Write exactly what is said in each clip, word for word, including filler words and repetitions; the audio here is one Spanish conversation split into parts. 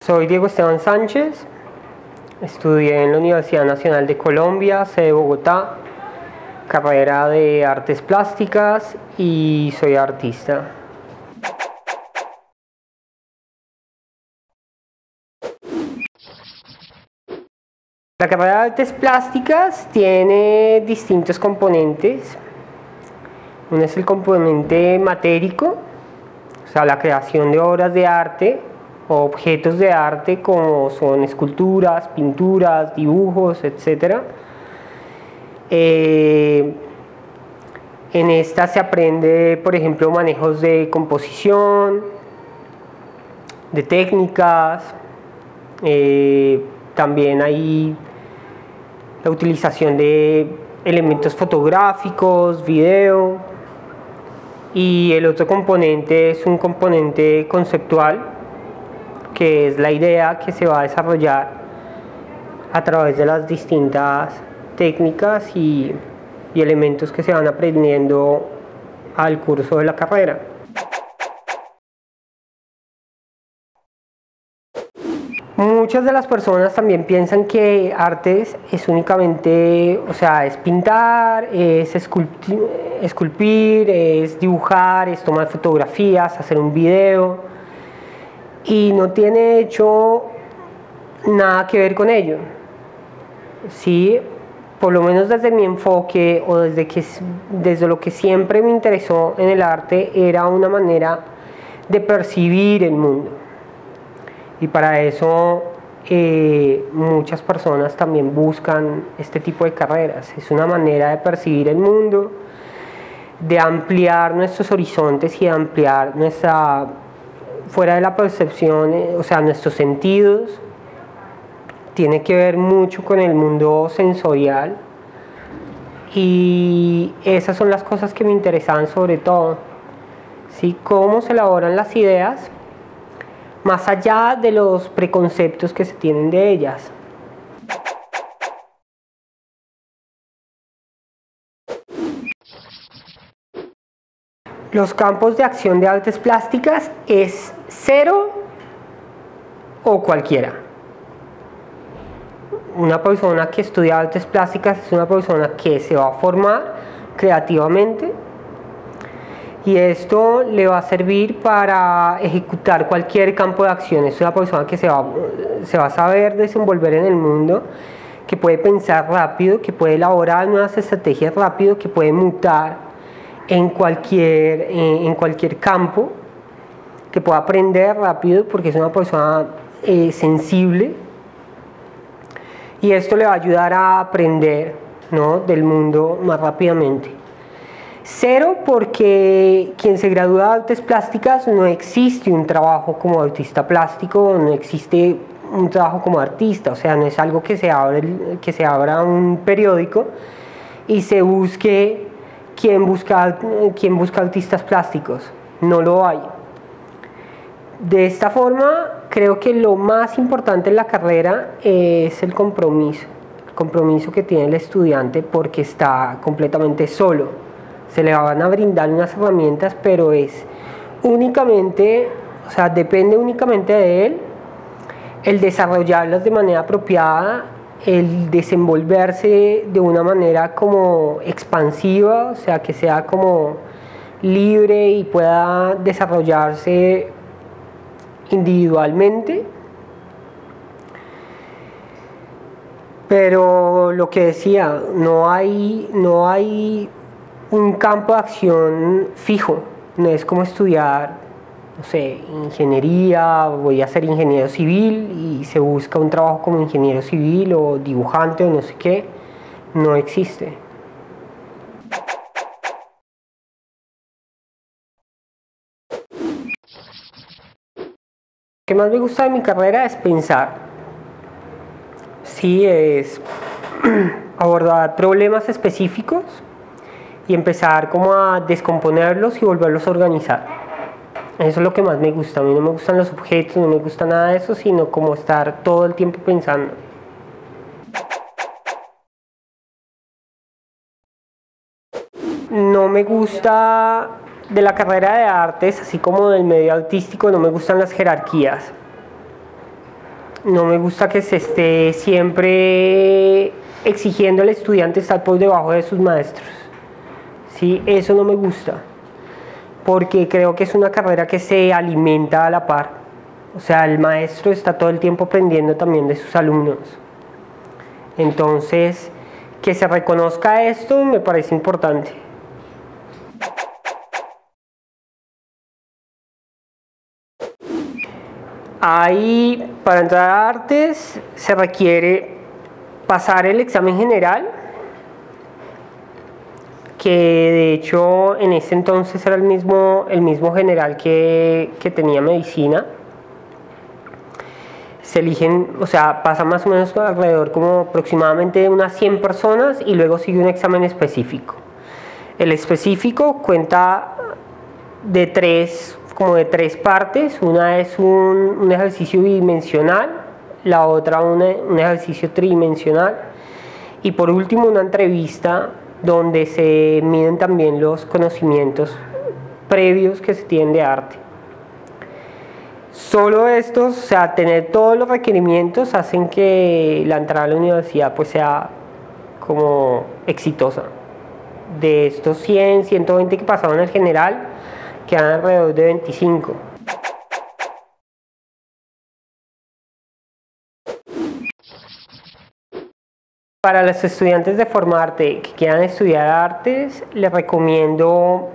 Soy Diego Esteban Sánchez, estudié en la Universidad Nacional de Colombia, sede de Bogotá, carrera de Artes Plásticas y soy artista. La carrera de Artes Plásticas tiene distintos componentes. Uno es el componente matérico, o sea, la creación de obras de arte, objetos de arte como son esculturas, pinturas, dibujos, etcétera. Eh, en esta se aprende, por ejemplo, manejos de composición, de técnicas, eh, también hay la utilización de elementos fotográficos, video, y el otro componente es un componente conceptual, que es la idea que se va a desarrollar a través de las distintas técnicas y, y elementos que se van aprendiendo al curso de la carrera. Muchas de las personas también piensan que artes es únicamente, o sea, es pintar, es esculpir, esculpir, es dibujar, es tomar fotografías, hacer un video, y no tiene hecho nada que ver con ello. Sí, por lo menos desde mi enfoque o desde, que, desde lo que siempre me interesó en el arte, era una manera de percibir el mundo, y para eso eh, muchas personas también buscan este tipo de carreras. Es una manera de percibir el mundo, de ampliar nuestros horizontes y de ampliar nuestra fuera de la percepción, o sea, nuestros sentidos. Tiene que ver mucho con el mundo sensorial, y esas son las cosas que me interesaban sobre todo, ¿sí? Cómo se elaboran las ideas más allá de los preconceptos que se tienen de ellas. Los campos de acción de artes plásticas es cero o cualquiera. Una persona que estudia artes plásticas es una persona que se va a formar creativamente, y esto le va a servir para ejecutar cualquier campo de acción. Es una persona que se va, se va a saber desenvolver en el mundo, que puede pensar rápido, que puede elaborar nuevas estrategias rápido, que puede mutar en cualquier, en cualquier campo, que pueda aprender rápido porque es una persona eh, sensible, y esto le va a ayudar a aprender, ¿no?, del mundo más rápidamente. Cero, porque quien se gradúa de artes plásticas no existe un trabajo como artista plástico, no existe un trabajo como artista, o sea, no es algo que se abra, que se abra un periódico y se busque ¿Quién busca, quién busca artistas plásticos? No lo hay. De esta forma, creo que lo más importante en la carrera es el compromiso, el compromiso que tiene el estudiante, porque está completamente solo. Se le van a brindar unas herramientas, pero es únicamente, o sea, depende únicamente de él el desarrollarlas de manera apropiada, el desenvolverse de una manera como expansiva, o sea, que sea como libre y pueda desarrollarse individualmente. Pero lo que decía, no hay, no hay un campo de acción fijo, no es como estudiar, no sé, ingeniería, voy a ser ingeniero civil y se busca un trabajo como ingeniero civil o dibujante o no sé qué. No existe. Lo que más me gusta de mi carrera es pensar, sí, es abordar problemas específicos y empezar como a descomponerlos y volverlos a organizar. Eso es lo que más me gusta. A mí no me gustan los objetos, no me gusta nada de eso, sino como estar todo el tiempo pensando. No me gusta de la carrera de artes, así como del medio artístico, no me gustan las jerarquías. No me gusta que se esté siempre exigiendo al estudiante estar por debajo de sus maestros. ¿Sí? Eso no me gusta, porque creo que es una carrera que se alimenta a la par. O sea, el maestro está todo el tiempo aprendiendo también de sus alumnos. Entonces, que se reconozca esto me parece importante. Ahí, para entrar a artes, se requiere pasar el examen general, que de hecho en ese entonces era el mismo, el mismo general que, que tenía medicina. Se eligen, o sea, pasan más o menos alrededor como aproximadamente unas cien personas y luego sigue un examen específico. El específico cuenta de tres como de tres partes, una es un, un ejercicio bidimensional, la otra una, un ejercicio tridimensional y por último una entrevista donde se miden también los conocimientos previos que se tienen de arte. Solo estos, o sea, tener todos los requerimientos hacen que la entrada a la universidad pues sea como exitosa. De estos cien, ciento veinte que pasaron en general, quedan alrededor de veinticinco. Para los estudiantes de Formarte que quieran estudiar artes, les recomiendo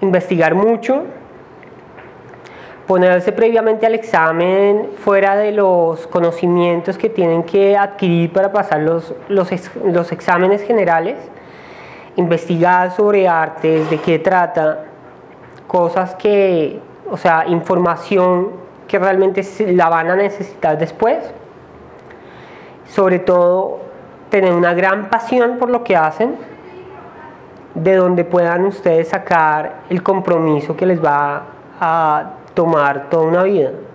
investigar mucho, ponerse previamente al examen fuera de los conocimientos que tienen que adquirir para pasar los, los, ex, los exámenes generales, investigar sobre artes, de qué trata, cosas que, o sea, información que realmente la van a necesitar después. Sobre todo, tener una gran pasión por lo que hacen, de donde puedan ustedes sacar el compromiso que les va a tomar toda una vida.